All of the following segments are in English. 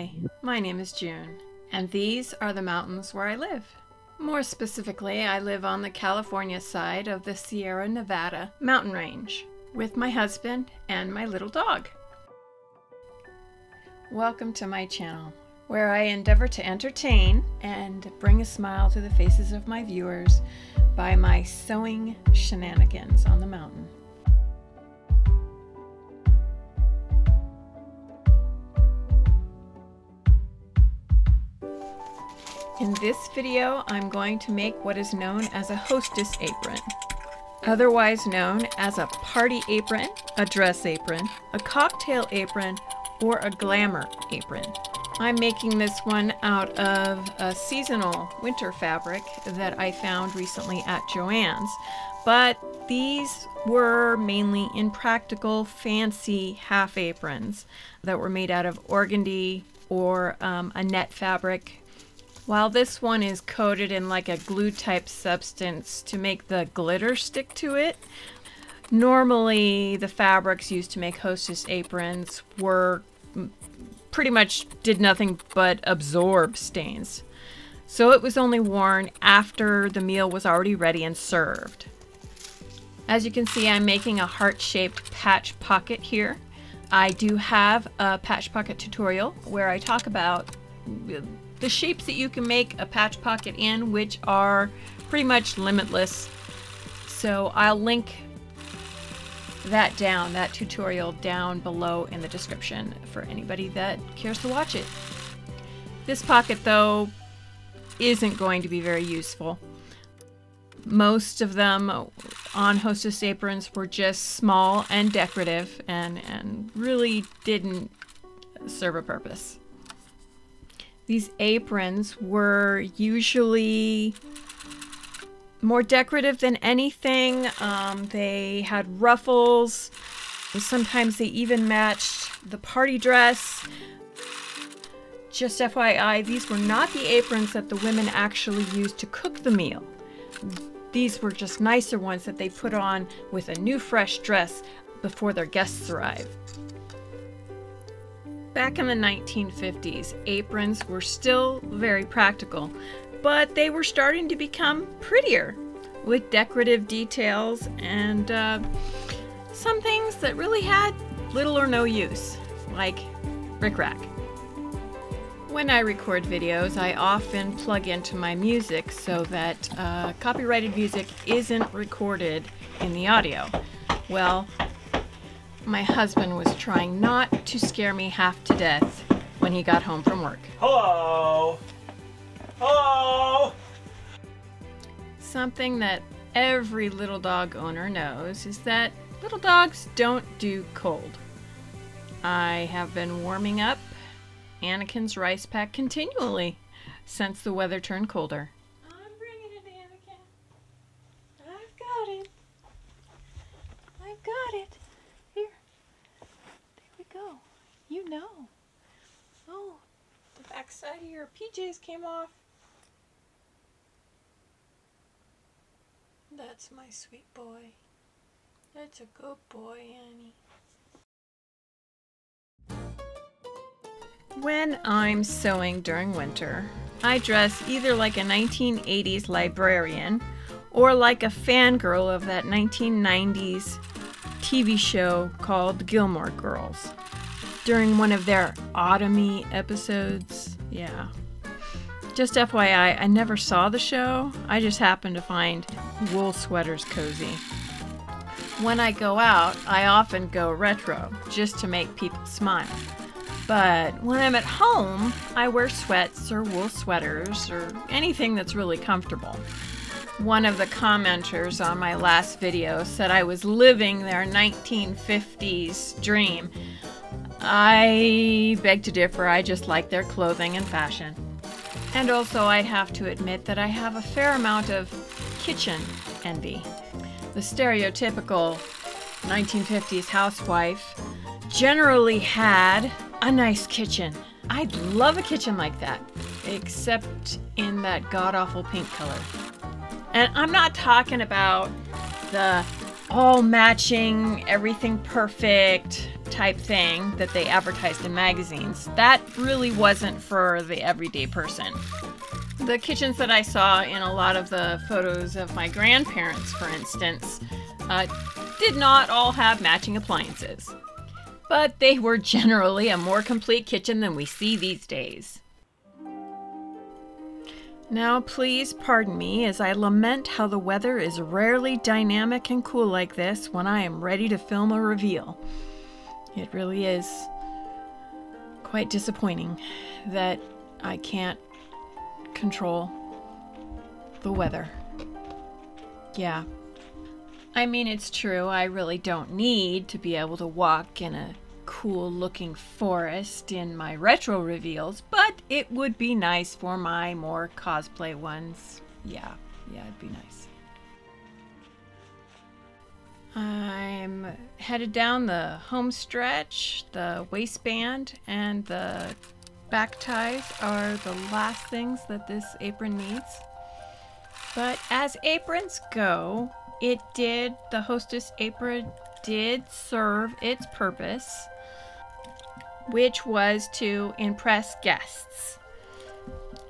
Hi, my name is June, and these are the mountains where I live. More specifically, I live on the California side of the Sierra Nevada mountain range with my husband and my little dog. Welcome to my channel, where I endeavor to entertain and bring a smile to the faces of my viewers by my sewing shenanigans on the mountain. In this video, I'm going to make what is known as a hostess apron, otherwise known as a party apron, a dress apron, a cocktail apron, or a glamour apron. I'm making this one out of a seasonal winter fabric that I found recently at Joann's, but these were mainly impractical, fancy half aprons that were made out of organdy or a net fabric. While this one is coated in like a glue type substance to make the glitter stick to it, normally the fabrics used to make hostess aprons were pretty much did nothing but absorb stains. So it was only worn after the meal was already ready and served. As you can see, I'm making a heart-shaped patch pocket here. I do have a patch pocket tutorial where I talk about the shapes that you can make a patch pocket in, which are pretty much limitless. So I'll link that tutorial down below in the description for anybody that cares to watch it. This pocket though isn't going to be very useful. Most of them on hostess aprons were just small and decorative and really didn't serve a purpose. These aprons were usually more decorative than anything. They had ruffles. Sometimes they even matched the party dress. Just FYI, these were not the aprons that the women actually used to cook the meal. These were just nicer ones that they put on with a new fresh dress before their guests arrived. Back in the 1950s, aprons were still very practical, but they were starting to become prettier with decorative details and some things that really had little or no use, like rickrack. When I record videos, I often plug into my music so that copyrighted music isn't recorded in the audio. Well, my husband was trying not to scare me half to death when he got home from work. Hello! Hello! Something that every little dog owner knows is that little dogs don't do cold. I have been warming up Anakin's rice pack continually since the weather turned colder. I'm bringing it, Anakin. I've got it. I've got it. You know. Oh, the back side of your PJs came off. That's my sweet boy. That's a good boy, Annie. When I'm sewing during winter, I dress either like a 1980s librarian or like a fangirl of that 1990s TV show called Gilmore Girls. During one of their autumn-y episodes. Yeah. Just FYI, I never saw the show. I just happened to find wool sweaters cozy. When I go out, I often go retro just to make people smile. But when I'm at home, I wear sweats or wool sweaters or anything that's really comfortable. One of the commenters on my last video said I was living their 1950s dream. I beg to differ, I just like their clothing and fashion. And also I'd have to admit that I have a fair amount of kitchen envy. The stereotypical 1950s housewife generally had a nice kitchen. I'd love a kitchen like that, except in that god-awful pink color. And I'm not talking about the all matching, everything perfect, type thing that they advertised in magazines, that really wasn't for the everyday person. The kitchens that I saw in a lot of the photos of my grandparents, for instance, did not all have matching appliances. But they were generally a more complete kitchen than we see these days. Now please pardon me as I lament how the weather is rarely dynamic and cool like this when I am ready to film a reveal. It really is quite disappointing that I can't control the weather. Yeah. I mean, it's true, I really don't need to be able to walk in a cool looking forest in my retro reveals, but it would be nice for my more cosplay ones. Yeah, it'd be nice. I'm headed down the home stretch. The waistband and the back ties are the last things that this apron needs. But as aprons go, the Hostess apron did serve its purpose, which was to impress guests.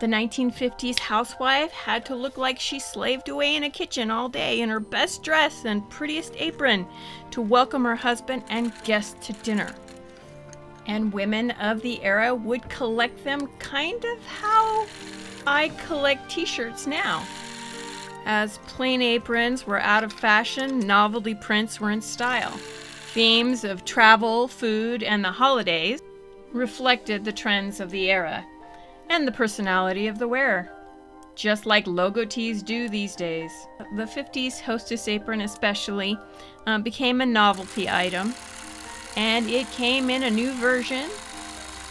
The 1950s housewife had to look like she slaved away in a kitchen all day in her best dress and prettiest apron to welcome her husband and guests to dinner. And women of the era would collect them kind of how I collect t-shirts now. As plain aprons were out of fashion, novelty prints were in style. Themes of travel, food, and the holidays reflected the trends of the era and the personality of the wearer, just like logo tees do these days. The 50s Hostess apron especially became a novelty item, and it came in a new version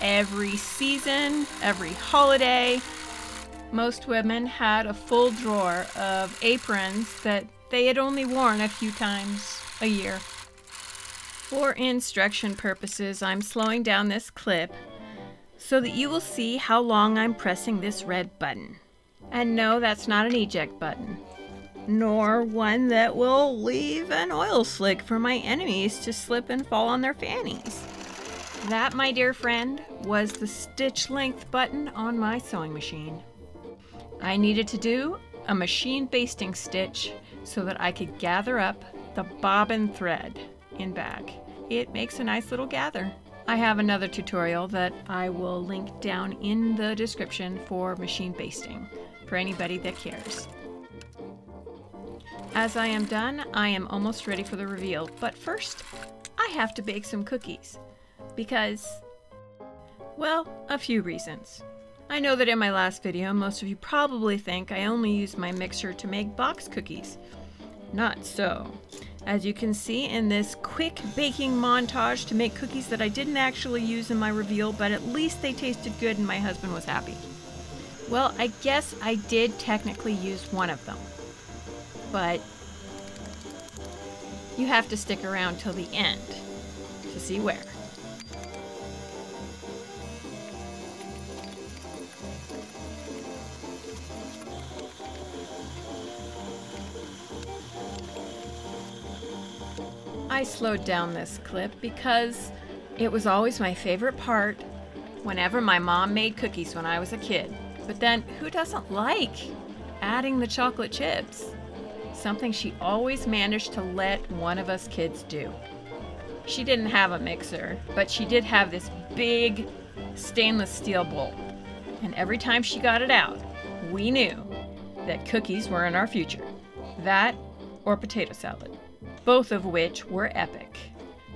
every season, every holiday. Most women had a full drawer of aprons that they had only worn a few times a year. For instruction purposes, I'm slowing down this clip so that you will see how long I'm pressing this red button. And no, that's not an eject button, nor one that will leave an oil slick for my enemies to slip and fall on their fannies. That, my dear friend, was the stitch length button on my sewing machine. I needed to do a machine basting stitch so that I could gather up the bobbin thread in back. It makes a nice little gather. I have another tutorial that I will link down in the description for machine basting for anybody that cares. As I am done, I am almost ready for the reveal, but first I have to bake some cookies because, well, a few reasons. I know that in my last video, most of you probably think I only use my mixer to make box cookies. Not so. As you can see in this quick baking montage to make cookies that I didn't actually use in my reveal, but at least they tasted good and my husband was happy. Well, I guess I did technically use one of them, but you have to stick around till the end to see where. I slowed down this clip because it was always my favorite part whenever my mom made cookies when I was a kid. But then, who doesn't like adding the chocolate chips? Something she always managed to let one of us kids do. She didn't have a mixer, but she did have this big stainless steel bowl. And every time she got it out, we knew that cookies were in our future. That or potato salad. Both of which were epic,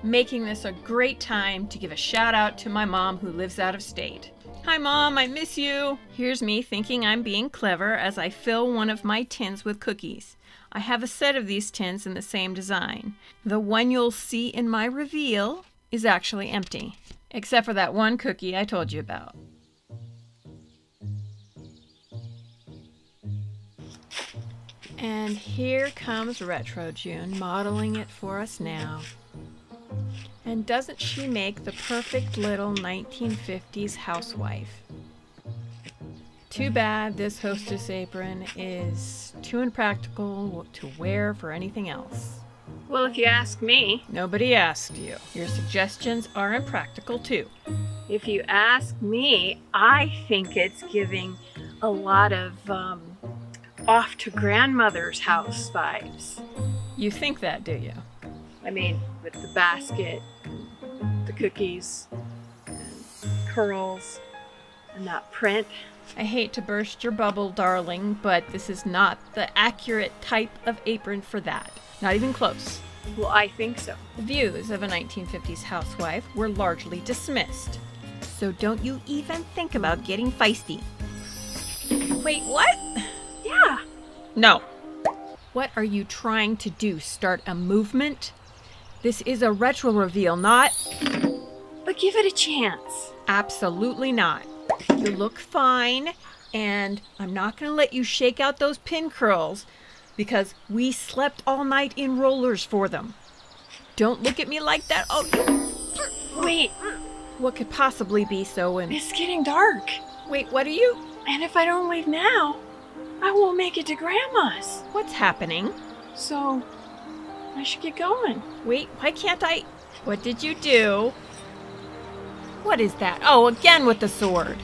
making this a great time to give a shout out to my mom who lives out of state. Hi Mom, I miss you! Here's me thinking I'm being clever as I fill one of my tins with cookies. I have a set of these tins in the same design. The one you'll see in my reveal is actually empty, except for that one cookie I told you about. And here comes Retro June modeling it for us now. And doesn't she make the perfect little 1950s housewife? Too bad this Hostess apron is too impractical to wear for anything else. Well, if you ask me. Nobody asked you. Your suggestions are impractical, too. If you ask me, I think it's giving a lot of off to grandmother's house vibes. You think that, do you? I mean, with the basket, the cookies, curls, and that print. I hate to burst your bubble, darling, but this is not the accurate type of apron for that. Not even close. Well, I think so. The views of a 1950s housewife were largely dismissed. So don't you even think about getting feisty. Wait, what? Yeah. No. What are you trying to do? Start a movement? This is a retro reveal, not... But give it a chance. Absolutely not. You look fine, and I'm not going to let you shake out those pin curls because we slept all night in rollers for them. Don't look at me like that. Oh, wait. What could possibly be so in... It's getting dark. Wait, what are you? And if I don't leave now, I won't make it to Grandma's. What's happening? So, I should get going. Wait, why can't I? What did you do? What is that? Oh, again with the sword.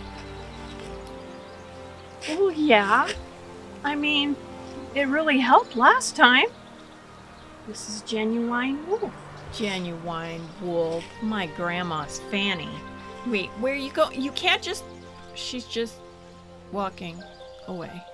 Oh, yeah. I mean, it really helped last time. This is genuine wool. Genuine wool. My grandma's fanny. Wait, where are you going? You can't just... She's just walking away.